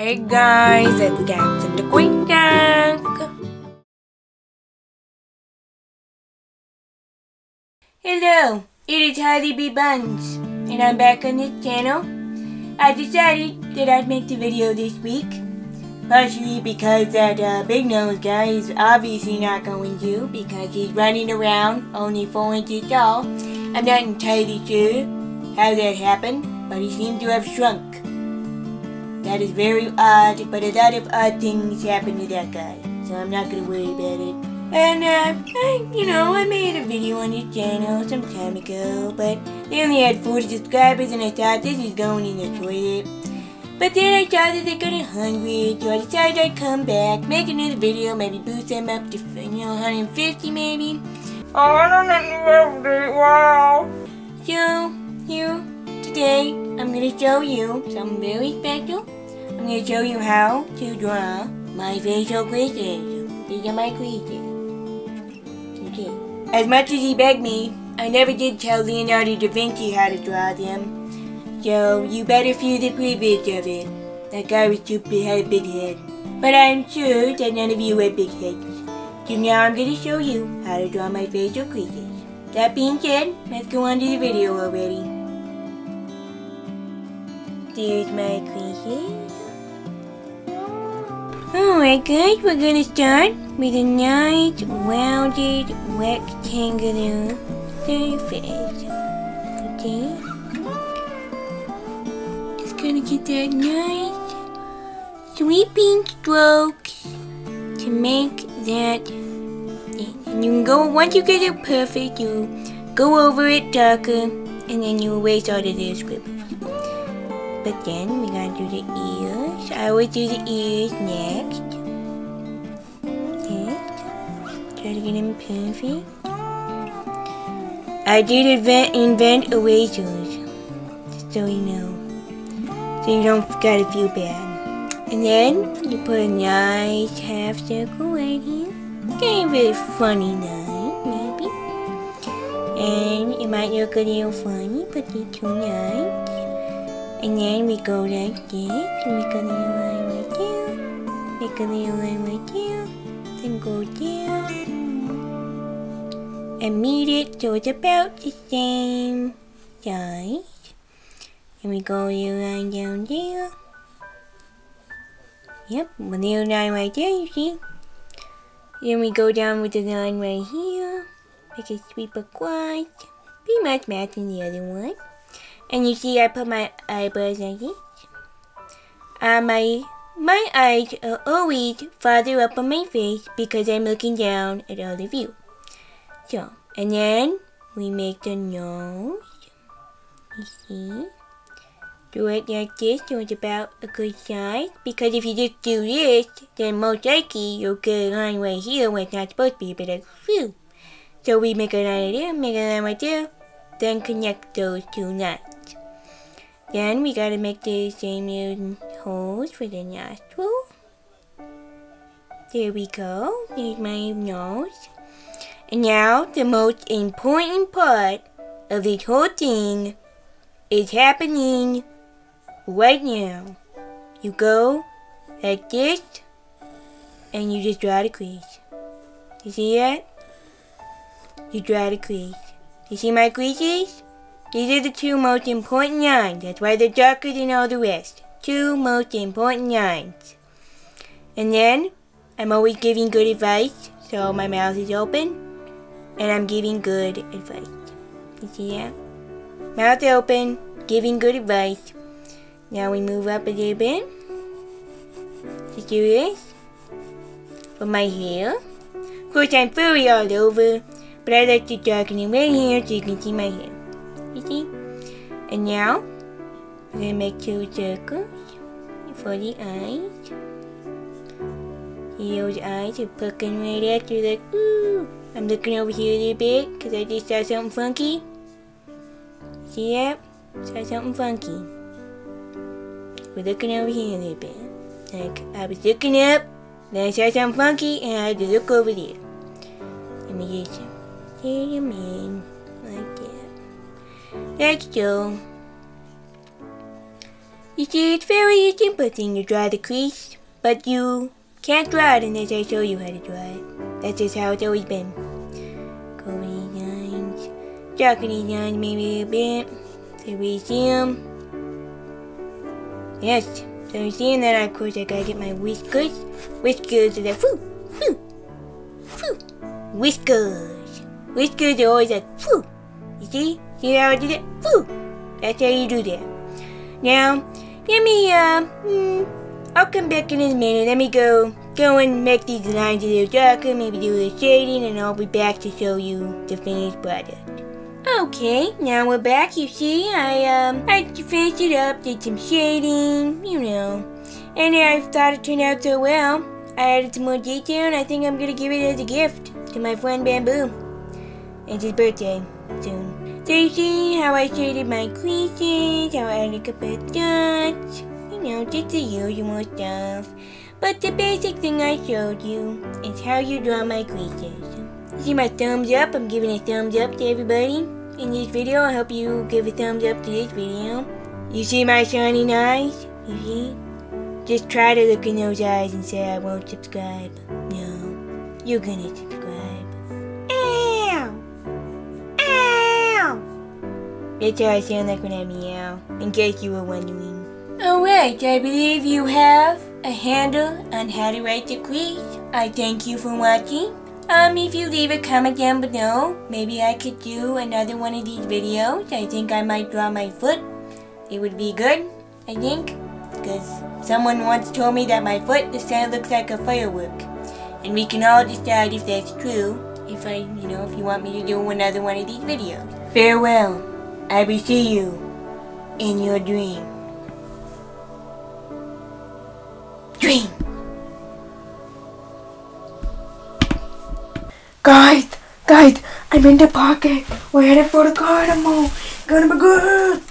Hey guys, it's Kat and the Queen Gang! Hello, it is Harley B. Buns and I'm back on this channel. I decided that I'd make the video this week, partially because that big nose guy is obviously not going to because he's running around only 4 inches tall. I'm not entirely sure how that happened, but he seemed to have shrunk. That is very odd, but a lot of odd things happened to that guy, so I'm not going to worry about it. And, I made a video on this channel some time ago, but they only had 40 subscribers and I thought this is going in the toilet. But then I thought that they got hungry, so I decided I'd come back, make another video, maybe boost them up to, 150 maybe. Oh, I don't know, wow! So, today, I'm going to show you something very special. I'm going to show you how to draw my facial creases. These are my creases. Okay. As much as he begged me, I never did tell Leonardo da Vinci how to draw them. So you better view the previous of it. That guy was stupid, had a big head. But I'm sure that none of you had big heads. So now I'm going to show you how to draw my facial creases. That being said, let's go on to the video already. There's my creases. Alright guys, we're gonna start with a nice rounded rectangular surface. Okay. Just gonna get that nice sweeping strokes to make that thing. And you can go, once you get it perfect, you go over it darker and then you erase all the little scribbles. But then we're gonna do the ears. I always do the ears next. Okay. Try to get them perfect. I did invent erasers, just so you know, so you don't gotta feel bad. And then you put a nice half circle right here. Okay, very funny line, maybe. And it might look a little funny, but it's too nice. And then we go like this, make a little line right there, make a little line right there, then go down, and meet it so it's about the same size. And we go a little line down there, yep, a little line right there, you see. Then we go down with the line right here, make a sweep across, pretty much matching the other one. And you see I put my eyebrows like this. My eyes are always farther up on my face because I'm looking down at all of you. So, and then we make the nose. You see? Do it like this so it's about a good size. Because if you just do this, then most likely you'll get a line right here where it's not supposed to be. But like, phew. So we make a line right there, make a line right there. Then connect those two lines. Then we gotta make the same little holes for the nostril. There we go. There's my nose. And now the most important part of this whole thing is happening right now. You go like this and you just draw the crease. You see that? You draw the crease. You see my creases? These are the two most important lines. That's why they're darker than all the rest. Two most important lines. And then, I'm always giving good advice. So my mouth is open. And I'm giving good advice. You see that? Mouth open, giving good advice. Now we move up a little bit. Just do this. For my hair. Of course I'm furry all over. But I like to darken it right here so you can see my hair. You see? And now, we're going to make two circles for the eyes. See those eyes are poking right at you like, ooh. I'm looking over here a little bit because I just saw something funky. See that? Saw something funky. We're looking over here a little bit. Like, I was looking up, then I saw something funky, and I had to look over there. Let me just... Here you mean, like that. Like so. You see, it's very simple thing to draw the crease, but you can't draw it unless I show you how to draw it. That's just how it's always been. Cody lines, chocolatey lines maybe a bit. Here we see them. Yes, so you see that of course I gotta get my whiskers. Whiskers are like foo, foo, foo. Whiskers. Whiskers are always like foo. You see? See how I did it? Foo. That's how you do that. Now, let me, I'll come back in a minute. Let me go and make these lines a little darker, maybe do a little shading, and I'll be back to show you the finished product. Okay, now we're back. You see, I finished it up, did some shading, you know. And I thought it turned out so well. I added some more detail, and I think I'm gonna give it as a gift to my friend Bamboo. It's his birthday soon. So you see how I shaded my creases, how I added a couple of dots, you know, just the usual stuff. But the basic thing I showed you is how you draw my creases. You see my thumbs up? I'm giving a thumbs up to everybody in this video. I hope you give a thumbs up to this video. You see my shining eyes? You see? Just try to look in those eyes and say I won't subscribe. No, you're gonna subscribe. That's how I sound like when I meow, in case you were wondering. Alright, I believe you have a handle on how to write the crease. I thank you for watching. If you leave a comment down below, maybe I could do another one of these videos. I think I might draw my foot. It would be good, I think, because someone once told me that my foot just kind of looks like a firework. And we can all decide if that's true, if I, you know, if you want me to do another one of these videos. Farewell. I will see you in your dream. Dream! Guys! Guys! I'm in the pocket! We're headed for the carnival! Gonna be good!